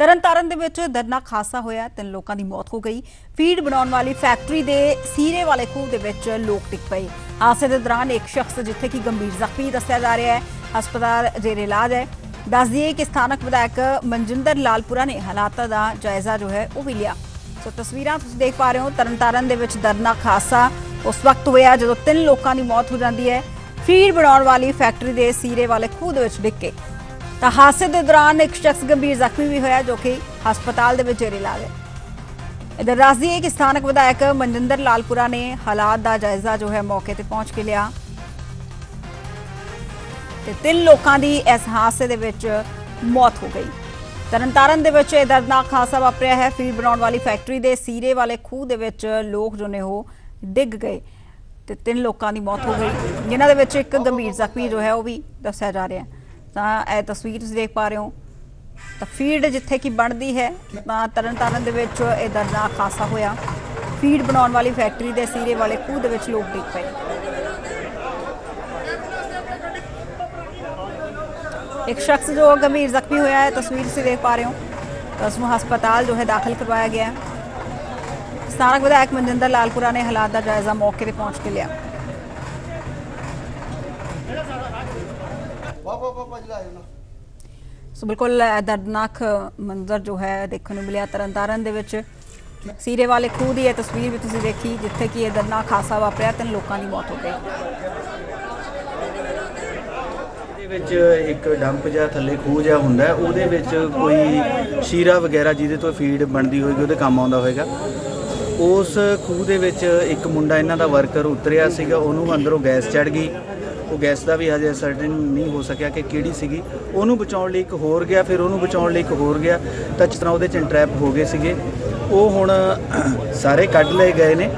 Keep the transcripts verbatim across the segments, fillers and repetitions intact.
तरन तारण के दर्दनाक हादसा होया, तीन लोगों की मौत हो गई। फीड बनाने वाली फैक्टरी के सीरे वाले खूह के लोग डिग पए। हादसे के दौरान एक शख्स जिथे कि गंभीर जख्मी दस्सिया जा रहा है, हस्पताल जेरे इलाज है। दस दिए कि स्थानक विधायक मनजिंदर लालपुरा ने हालात का जायजा जो है वह भी लिया। सो तस्वीर तुम देख पा रहे हो, तरन तारण के दर्दनाक हादसा उस वक्त होया जो तीन लोगों की मौत हो जाती है। फीड बनाने वाली फैक्टरी के सीरे वाले खूह डिग के तो हादसे के दौरान एक शख्स गंभीर जख्मी भी होया जो कि हस्पताल के जेरे इलाज है। इधर दस दिए कि स्थानक विधायक मनजिंदर लालपुरा ने हालात का जायजा जो है मौके पर पहुंच के लिया। तीन लोगों की इस हादसे के मौत हो गई। तरन तारण के दर्दनाक हादसा वापरिया है। फीड बनाने वाली फैक्टरी के सीरे वाले खूह के लोग जो ने वो डिग गए तो तीन लोगों की मौत हो गई, जिन्हों के एक गंभीर जख्मी जो है वह भी दस्सिया जा रहा है। तस्वीर तुम देख पा रहे हो तो फीड जिथे कि बनती है तरन तारण के दर्दनाक हादसा होया। फीड बनाने वाली फैक्टरी के सीरे वाले खूह के लोग डिग पए। एक शख्स जो गंभीर जख्मी होया है, तस्वीर तुम देख पा रहे हो तो उसको हस्पताल जो है दाखिल करवाया गया। स्थानक विधायक मनजिंदर लालपुरा ने हालात का जायजा मौके पर पहुंच के लिया। सो बिल्कुल दर्दनाक मंजर जो है देखने मिले। तरन तारण के सीरे वाले खूह की यह तस्वीर भी तुसीं देखी जिथे कि यह दर्दनाक हादसा वापरिया, तीन लोगों की मौत हो गई। एक डंप जिहा थले खूह जिहा हुंदा, उहदे विच कोई शीरा वगैरह जिहदे तो फीड बनती होएगी उहदे काम आउंदा होएगा। उस खूह दे विच एक मुंडा इन्हां दा वर्कर उतरिया सीगा, उहनूं अंदरों गैस चढ़ गई। ਉਹ गैस का भी हजे सर्टन नहीं हो सकिया कि ਕਿਹੜੀ ਸੀਗੀ। ਉਹਨੂੰ ਬਚਾਉਣ ਲਈ ਇੱਕ ਹੋਰ ਗਿਆ, ਫਿਰ ਉਹਨੂੰ ਬਚਾਉਣ ਲਈ ਇੱਕ ਹੋਰ ਗਿਆ ਤਾਂ ਜਿਸ ਤਰ੍ਹਾਂ ਉਹਦੇ ਚ ਇੰਟਰੈਪ ਹੋ ਗਏ ਸੀਗੇ। ਉਹ ਹੁਣ ਸਾਰੇ ਕੱਢ ਲਏ ਗਏ ਨੇ।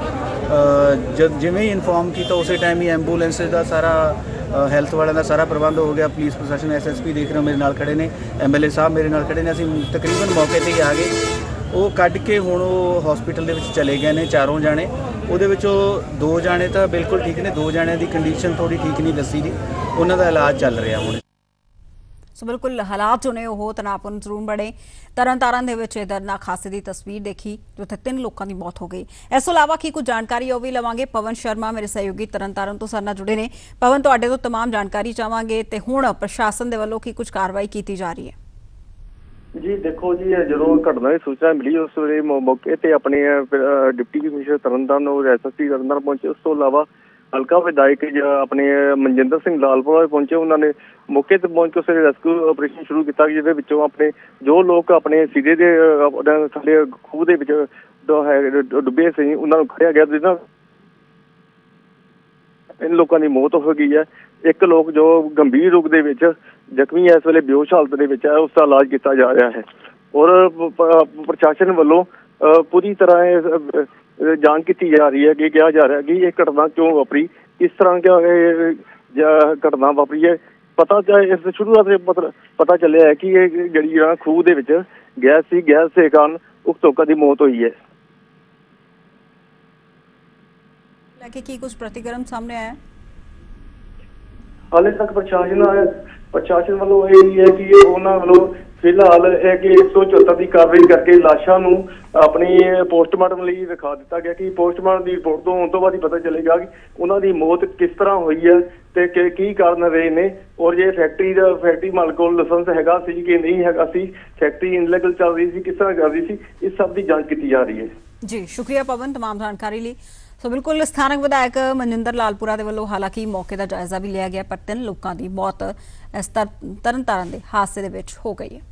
ਜਦ ਜਿਵੇਂ ਇਨਫੋਰਮ ਕੀਤਾ ਉਸੇ ਟਾਈਮ ਹੀ ਐਂਬੂਲੈਂਸ ਦਾ ਸਾਰਾ ਹੈਲਥ ਵਾਲਿਆਂ ਦਾ ਸਾਰਾ ਪ੍ਰਬੰਧ ਹੋ ਗਿਆ। ਪੁਲਿਸ ਪ੍ਰਸ਼ਾਸਨ ਐਸ ਐਸ ਪੀ ਦੇਖ ਰਹੇ ਮੇਰੇ ਨਾਲ ਖੜੇ ਨੇ, ਐਮ ਐਲ ਏ ਸਾਹਿਬ ਮੇਰੇ ਨਾਲ ਖੜੇ ਨੇ। ਅਸੀਂ ਤਕਰੀਬਨ ਮੌਕੇ ਤੇ ਹੀ ਆ ਗਏ। ਉਹ ਕੱਢ ਕੇ ਹੁਣ ਉਹ ਹਸਪੀਟਲ ਦੇ ਵਿੱਚ ਚਲੇ ਗਏ ਨੇ ਚਾਰੋਂ ਜਾਣੇ। ਉਹਦੇ ਵਿੱਚੋਂ ਦੋ ਜਾਣੇ ਤਾਂ ਬਿਲਕੁਲ ਠੀਕ ਨੇ, ਦੋ ਜਾਣਿਆਂ ਦੀ ਕੰਡੀਸ਼ਨ ਥੋੜੀ ਠੀਕ ਨਹੀਂ ਦੱਸੀ ਜੀ, ਉਹਨਾਂ ਦਾ ਇਲਾਜ ਚੱਲ ਰਿਹਾ ਹੁਣ। ਸੋ ਬਿਲਕੁਲ ਹਾਲਾਤ ਜੋ ਨੇ ਉਹ ਤਣਾਅਪੂਰਨ ਜ਼ਰੂਰ ਬਣੇ। ਤਰਨ ਤਾਰਨ ਦੇ ਵਿੱਚ ਦਰਦਨਾਕ ਹਾਦਸੇ ਦੀ ਤਸਵੀਰ ਦੇਖੀ ਜਿੱਥੇ ਤਿੰਨ ਲੋਕਾਂ ਦੀ ਮੌਤ ਹੋ ਗਈ। ਇਸ ਤੋਂ ਇਲਾਵਾ ਕੀ ਕੁਝ ਜਾਣਕਾਰੀ ਉਹ ਵੀ ਲਵਾਂਗੇ। ਪਵਨ ਸ਼ਰਮਾ ਮੇਰੇ ਸਹਿਯੋਗੀ ਤਰਨ ਤਾਰਨ ਤੋਂ ਸਾਡੇ ਨਾਲ ਜੁੜੇ ਨੇ। ਪਵਨ, ਤੁਹਾਡੇ ਤੋਂ ਤਮਾਮ ਜਾਣਕਾਰੀ ਚਾਹਾਂਗੇ ਤੇ ਹੁਣ ਪ੍ਰਸ਼ਾਸਨ ਦੇ ਵੱਲੋਂ ਕੀ ਕੁਝ ਕਾਰਵਾਈ ਕੀਤੀ ਜਾ ਰਹੀ ਹੈ? जी देखो जी, जो घटना की सूचना मिली उस वे मौके पर अपने डिप्टी कमिश्नर तरन तारण और S S P Tarn Taran पहुंचे। उस तो अलावा हल्का विधायक अपने मनजिंदर सिंह लालपुरा पहुंचे। उन्होंने मौके पर पहुंच के उस रेस्क्यू ऑपरेशन शुरू किया जिसमें अपने जो लोग अपने सीधे के थले खूह के डुबे सी उन्होंने खड़िया गया, जिन्होंने इन लोगों की मौत हो गई है। एक लोग जो गंभीर रूप के जख्मी है इस वे बेहोश हालत के है, उसका इलाज किया जा रहा है और प्रशासन वालों पूरी तरह जांच की जा रही है कि कहा जा रहा है कि ये घटना क्यों वापरी, किस तरह क्या घटना वापरी है। पता इस शुरुआत से पता चलिया है कि ये जी खूह के गैस सी, गैस के कारण उस लोगों की मौत हुई है। की कुछ प्रतिक्रम सामने आया? हाले तक प्रशासन प्रशासन वालों यही है कि उन्होंने वालों फिलहाल है कि एक सौ चौहत्तर की कार्रवाई करके लाशा नू अपनी पोस्टमार्टम लिए दिखा दिता गया कि पोस्टमार्टम की रिपोर्ट तो आने तो बाद ही पता चलेगा कि उन्होंने मौत किस तरह हुई है ते के की कारण रहे ने और ये फैक्टरी का फैक्टरी मालिक को लाइसेंस हैगा सी कि नहीं हैगा सी, फैक्टरी इनलीगल चल रही थी किस तरह चल रही थी, इस सब की जाँच की जा रही है। जी शुक्रिया पवन तमाम जानकारी लिए। सो बिल्कुल स्थानक विधायक मनजिंदर लालपुरा के वालों हालांकि मौके का जायजा भी लिया गया पर तीन लोगों की मौत इस तरन तारण के हादसे हो गई है।